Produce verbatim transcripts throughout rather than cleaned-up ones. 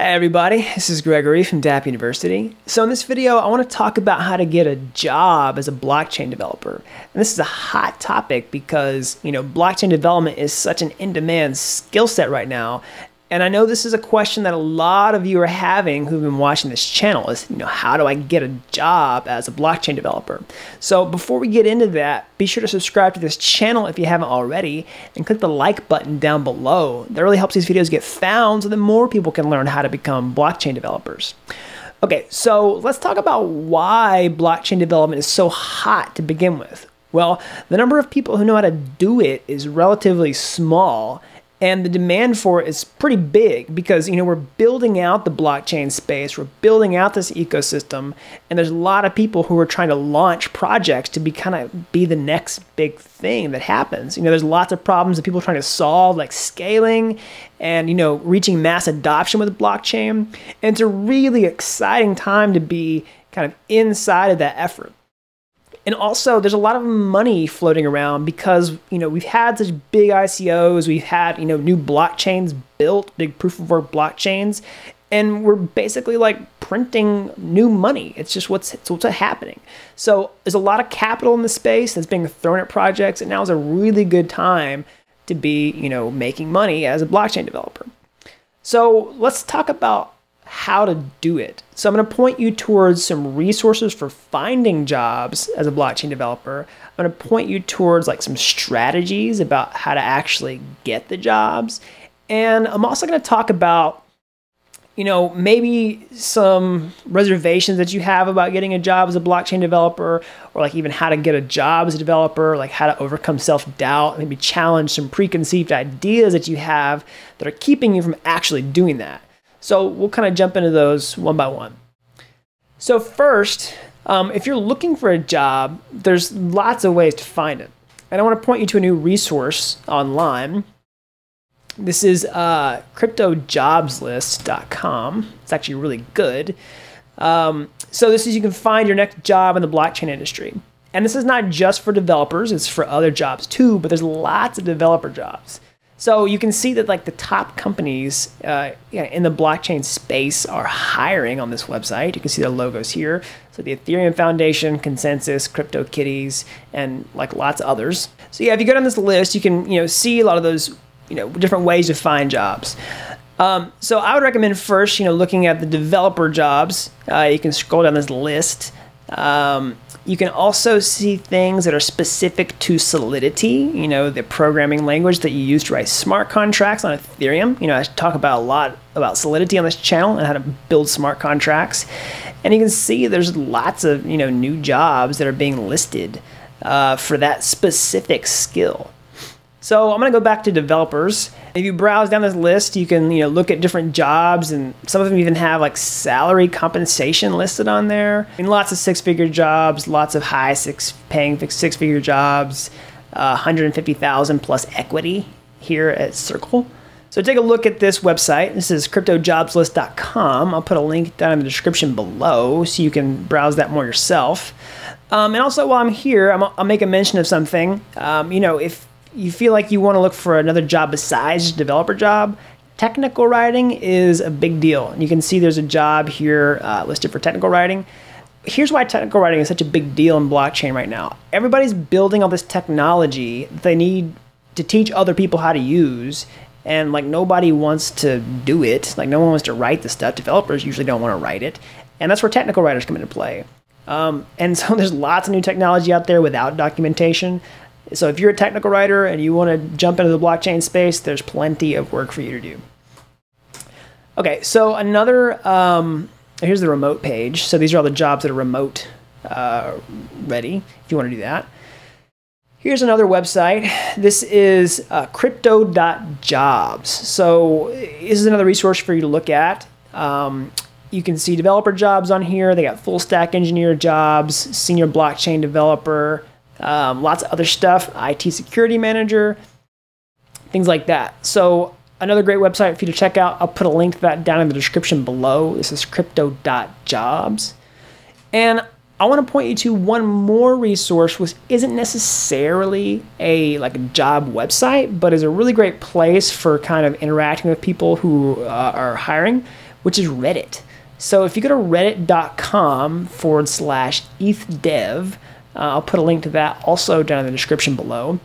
Hey everybody, this is Gregory from Dapp University. So in this video, I want to talk about how to get a job as a blockchain developer. And this is a hot topic because, you know, blockchain development is such an in-demand skill set right now. And I know this is a question that a lot of you are having who've been watching this channel is, you know, how do I get a job as a blockchain developer? So before we get into that, be sure to subscribe to this channel if you haven't already and click the like button down below. That really helps these videos get found so that more people can learn how to become blockchain developers. Okay, so let's talk about why blockchain development is so hot to begin with. Well, the number of people who know how to do it is relatively small, and the demand for it is pretty big because, you know, we're building out the blockchain space, we're building out this ecosystem, and there's a lot of people who are trying to launch projects to be kind of be the next big thing that happens. You know, there's lots of problems that people are trying to solve, like scaling and, you know, reaching mass adoption with blockchain. And it's a really exciting time to be kind of inside of that effort. And also, there's a lot of money floating around because, you know, we've had such big I C Os, we've had, you know, new blockchains built, big proof of work blockchains, and we're basically like printing new money. It's just what's, it's what's happening. So there's a lot of capital in the space that's being thrown at projects, and now is a really good time to be, you know, making money as a blockchain developer. So let's talk about how to do it. So I'm going to point you towards some resources for finding jobs as a blockchain developer. I'm going to point you towards like some strategies about how to actually get the jobs. And I'm also going to talk about, you know, maybe some reservations that you have about getting a job as a blockchain developer, or like even how to get a job as a developer, like how to overcome self-doubt, maybe challenge some preconceived ideas that you have that are keeping you from actually doing that. So we'll kind of jump into those one by one. So first, um, if you're looking for a job, there's lots of ways to find it. And I want to point you to a new resource online. This is uh, crypto jobs list dot com. It's actually really good. Um, so this is, you can find your next job in the blockchain industry. And this is not just for developers, it's for other jobs too, but there's lots of developer jobs. So you can see that like the top companies uh, in the blockchain space are hiring on this website. You can see their logos here. So the Ethereum Foundation, ConsenSys, CryptoKitties, and like lots of others. So yeah, if you go down this list, you can, you know, see a lot of those, you know, different ways to find jobs. Um, so I would recommend first, you know, looking at the developer jobs. Uh, you can scroll down this list. Um, You can also see things that are specific to Solidity, you know, the programming language that you use to write smart contracts on Ethereum. You know, I talk about a lot about Solidity on this channel and how to build smart contracts. And you can see there's lots of, you know, new jobs that are being listed uh, for that specific skill. So I'm going to go back to developers. If you browse down this list, you can, you know, look at different jobs, and some of them even have like salary compensation listed on there. I mean, lots of six-figure jobs, lots of high six paying six-figure jobs, uh, one hundred fifty thousand plus equity here at Circle. So take a look at this website. This is crypto jobs list dot com. I'll put a link down in the description below so you can browse that more yourself. Um, and also while I'm here, I'm, I'll make a mention of something. Um, you know, if you feel like you want to look for another job besides a developer job, technical writing is a big deal. You can see there's a job here uh, listed for technical writing. Here's why technical writing is such a big deal in blockchain right now. Everybody's building all this technology that they need to teach other people how to use, and like nobody wants to do it. Like no one wants to write the stuff. Developers usually don't want to write it. And that's where technical writers come into play. Um, and so there's lots of new technology out there without documentation. So if you're a technical writer and you want to jump into the blockchain space, there's plenty of work for you to do. Okay, so another, um, here's the remote page. So these are all the jobs that are remote uh, ready, if you want to do that. Here's another website. This is uh, crypto dot jobs. So this is another resource for you to look at. Um, You can see developer jobs on here. They got full stack engineer jobs, senior blockchain developer, Um, lots of other stuff, I T security manager, things like that. So another great website for you to check out. I'll put a link to that down in the description below. This is crypto dot jobs. And I want to point you to one more resource, which isn't necessarily a like a job website, but is a really great place for kind of interacting with people who uh, are hiring, which is Reddit. So if you go to reddit.com forward slash ethdev, uh, I'll put a link to that also down in the description below.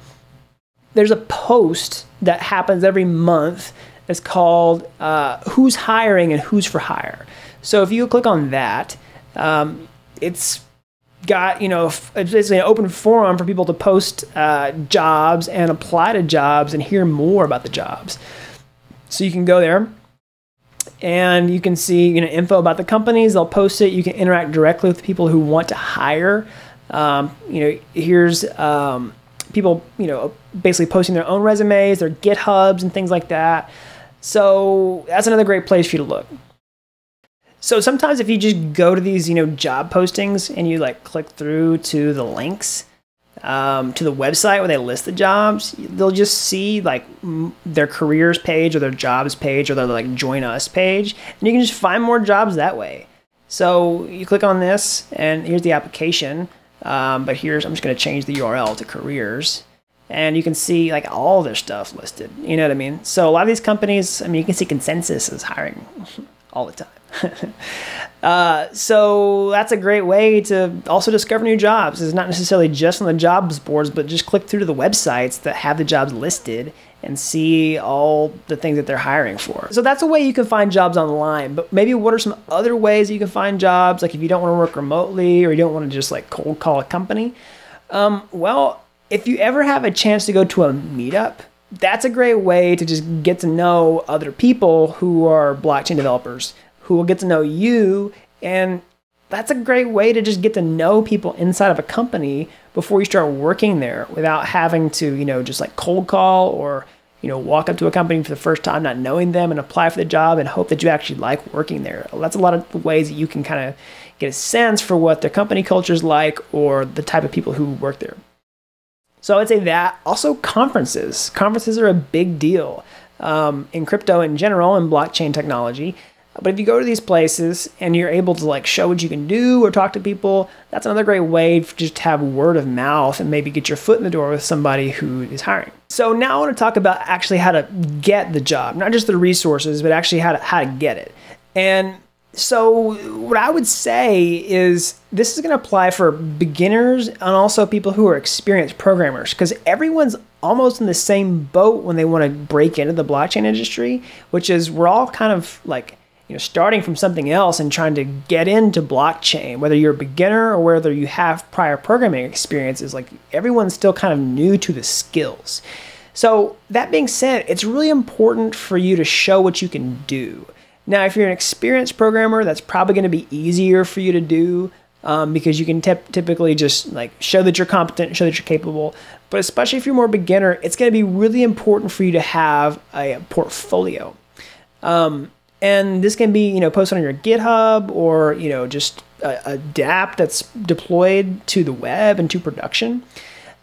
There's a post that happens every month. It's called uh, Who's Hiring and Who's for Hire. So if you click on that, um, it's got, you know, it's basically an open forum for people to post uh, jobs and apply to jobs and hear more about the jobs. So you can go there and you can see, you know, info about the companies. They'll post it. You can interact directly with people who want to hire. Um, you know, here's um, people, you know, basically posting their own resumes, their GitHubs and things like that. So that's another great place for you to look. So sometimes if you just go to these, you know, job postings and you like click through to the links um, to the website where they list the jobs, they'll just see like m their careers page or their jobs page or their like join us page. And you can just find more jobs that way. So you click on this and here's the application. Um, but here's, I'm just going to change the U R L to careers. And you can see like all their stuff listed. You know what I mean? So a lot of these companies, I mean, you can see ConsenSys is hiring all the time. uh, so that's a great way to also discover new jobs. It's not necessarily just on the jobs boards, but just click through to the websites that have the jobs listed and see all the things that they're hiring for. So that's a way you can find jobs online, but maybe what are some other ways that you can find jobs? Like if you don't want to work remotely or you don't want to just like cold call a company. Um, well, if you ever have a chance to go to a meetup, that's a great way to just get to know other people who are blockchain developers, who will get to know you, and that's a great way to just get to know people inside of a company before you start working there without having to, you know, just like cold call or, you know, walk up to a company for the first time not knowing them and apply for the job and hope that you actually like working there. That's a lot of ways that you can kind of get a sense for what their company culture is like or the type of people who work there. So I would say that. Also conferences. Conferences are a big deal um, in crypto in general and blockchain technology. But if you go to these places and you're able to like show what you can do or talk to people, that's another great way to just have word of mouth and maybe get your foot in the door with somebody who is hiring. So now I want to talk about actually how to get the job, not just the resources, but actually how to, how to get it. And so what I would say is this is going to apply for beginners and also people who are experienced programmers, because everyone's almost in the same boat when they want to break into the blockchain industry, which is we're all kind of like, you know, starting from something else and trying to get into blockchain, whether you're a beginner or whether you have prior programming experiences, like everyone's still kind of new to the skills. So that being said, it's really important for you to show what you can do. Now, if you're an experienced programmer, that's probably going to be easier for you to do um, because you can typically just like show that you're competent, show that you're capable. But especially if you're more beginner, it's going to be really important for you to have a portfolio. Um, And this can be, you know, posted on your GitHub or, you know, just a, a Dapp that's deployed to the web and to production.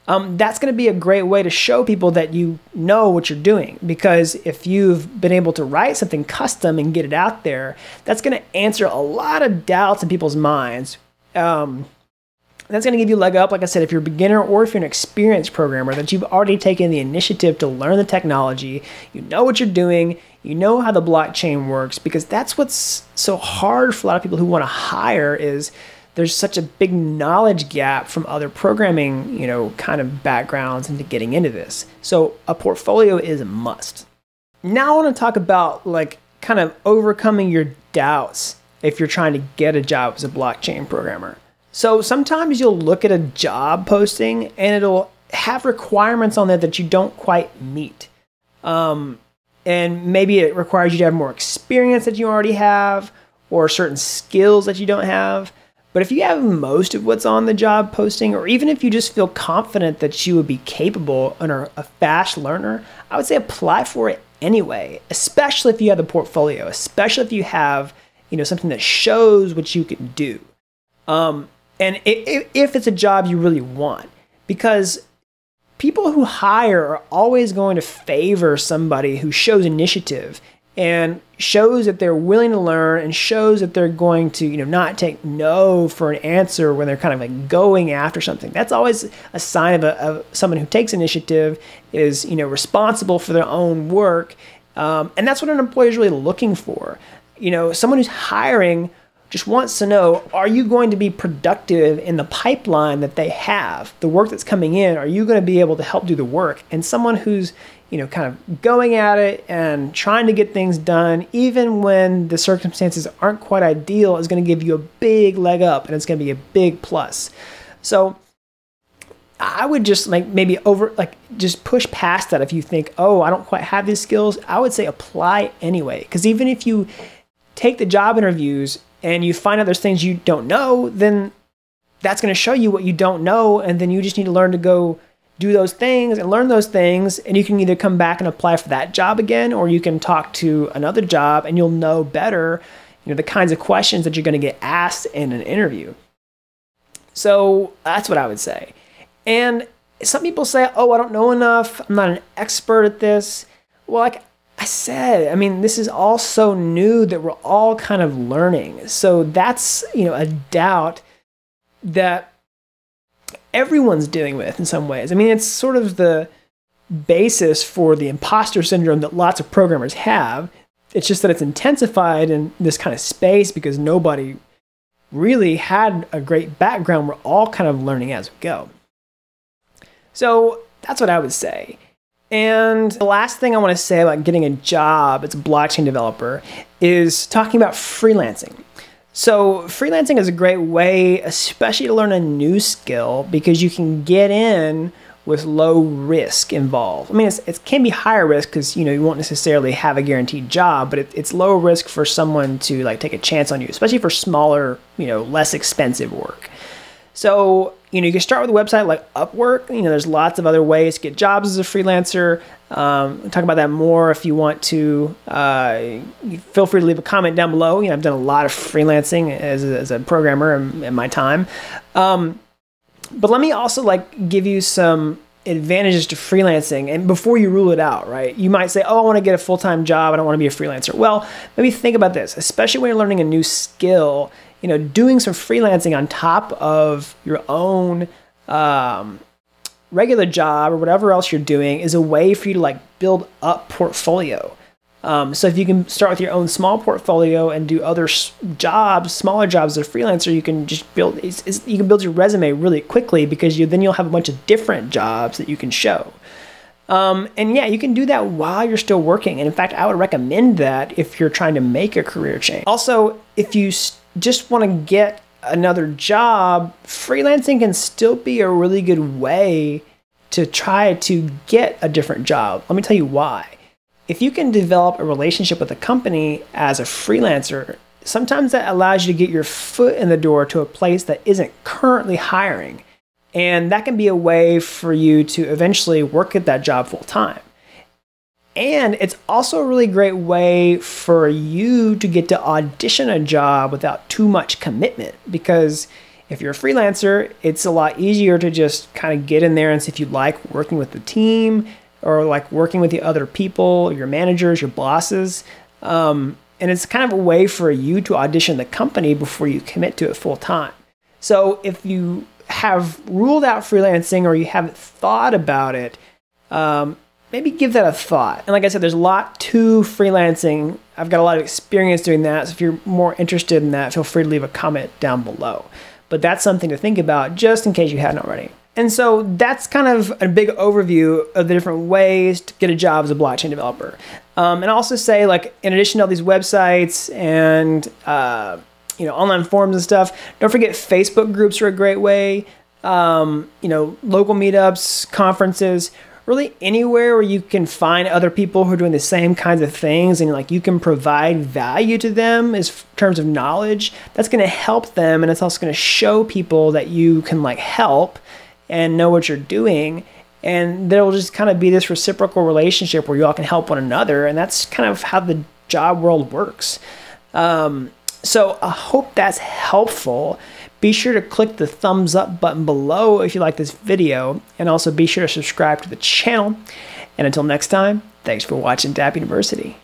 Um, that's going to be a great way to show people that you know what you're doing, because if you've been able to write something custom and get it out there, that's going to answer a lot of doubts in people's minds. Um, that's going to give you a leg up, like I said, if you're a beginner or if you're an experienced programmer, that you've already taken the initiative to learn the technology, you know what you're doing, you know how the blockchain works, because that's what's so hard for a lot of people who want to hire is there's such a big knowledge gap from other programming, you know, kind of backgrounds into getting into this. So a portfolio is a must. Now I want to talk about like kind of overcoming your doubts if you're trying to get a job as a blockchain programmer. So sometimes you'll look at a job posting and it'll have requirements on there that you don't quite meet. Um, And maybe it requires you to have more experience that you already have or certain skills that you don't have. But if you have most of what's on the job posting, or even if you just feel confident that you would be capable and are a fast learner, I would say apply for it anyway, especially if you have the portfolio, especially if you have, you know, something that shows what you can do. Um, and if it's a job you really want, because people who hire are always going to favor somebody who shows initiative and shows that they're willing to learn and shows that they're going to, you know, not take no for an answer when they're kind of like going after something. That's always a sign of, a, of someone who takes initiative, is, you know, responsible for their own work. Um, and that's what an employer is really looking for. you know, someone who's hiring just wants to know, are you going to be productive in the pipeline that they have, the work that's coming in? Are you going to be able to help do the work? And someone who's, you know, kind of going at it and trying to get things done, even when the circumstances aren't quite ideal, is going to give you a big leg up, and it's going to be a big plus. So I would just like maybe over, like just push past that. If you think, oh, I don't quite have these skills, I would say apply anyway. Because even if you take the job interviews and you find out there's things you don't know, then that's going to show you what you don't know. And then you just need to learn to go do those things and learn those things. And you can either come back and apply for that job again, or you can talk to another job and you'll know better, you know, the kinds of questions that you're going to get asked in an interview. So that's what I would say. And some people say, oh, I don't know enough, I'm not an expert at this. Well, like I said, I mean, this is all so new that we're all kind of learning. So that's, you know, a doubt that everyone's dealing with in some ways. I mean, it's sort of the basis for the imposter syndrome that lots of programmers have. It's just that it's intensified in this kind of space because nobody really had a great background. We're all kind of learning as we go. So that's what I would say. And the last thing I want to say about getting a job as a blockchain developer is talking about freelancing. So freelancing is a great way, especially to learn a new skill, because you can get in with low risk involved. I mean, it's, it can be higher risk because, you know, you won't necessarily have a guaranteed job, but it, it's low risk for someone to like take a chance on you, especially for smaller, you know, less expensive work. So, you know, you can start with a website like Upwork. You know, there's lots of other ways to get jobs as a freelancer. Um, we'll talk about that more if you want to. Uh, feel free to leave a comment down below. You know, I've done a lot of freelancing as a, as a programmer in, in my time. Um, but let me also like give you some advantages to freelancing, and before you rule it out, right? You might say, oh, I want to get a full-time job, I don't want to be a freelancer. Well, maybe think about this, especially when you're learning a new skill. You know, doing some freelancing on top of your own um, regular job or whatever else you're doing is a way for you to like build up portfolio. Um, so if you can start with your own small portfolio and do other jobs, smaller jobs as a freelancer, you can just build, it's, it's, you can build your resume really quickly, because you then you'll have a bunch of different jobs that you can show. Um, and yeah, you can do that while you're still working. And in fact, I would recommend that if you're trying to make a career change. Also, if you just want to get another job, freelancing can still be a really good way to try to get a different job. Let me tell you why. If you can develop a relationship with a company as a freelancer, sometimes that allows you to get your foot in the door to a place that isn't currently hiring. And that can be a way for you to eventually work at that job full time. And it's also a really great way for you to get to audition a job without too much commitment. Because if you're a freelancer, it's a lot easier to just kind of get in there and see if you like working with the team, or like working with the other people, your managers, your bosses. Um, and it's kind of a way for you to audition the company before you commit to it full time. So if you have ruled out freelancing, or you haven't thought about it, um, maybe give that a thought. And like I said, there's a lot to freelancing. I've got a lot of experience doing that. So if you're more interested in that, feel free to leave a comment down below. But that's something to think about, just in case you hadn't already. And so that's kind of a big overview of the different ways to get a job as a blockchain developer. Um, and I also say, like, in addition to all these websites and uh, you know, online forums and stuff, don't forget Facebook groups are a great way. Um, you know, local meetups, conferences, really anywhere where you can find other people who are doing the same kinds of things, and like you can provide value to them in terms of knowledge. That's going to help them, and it's also going to show people that you can like help and know what you're doing. And there'll just kind of be this reciprocal relationship where you all can help one another. And that's kind of how the job world works. Um, so I hope that's helpful. Be sure to click the thumbs up button below if you like this video. And also be sure to subscribe to the channel. And until next time, thanks for watching Dapp University.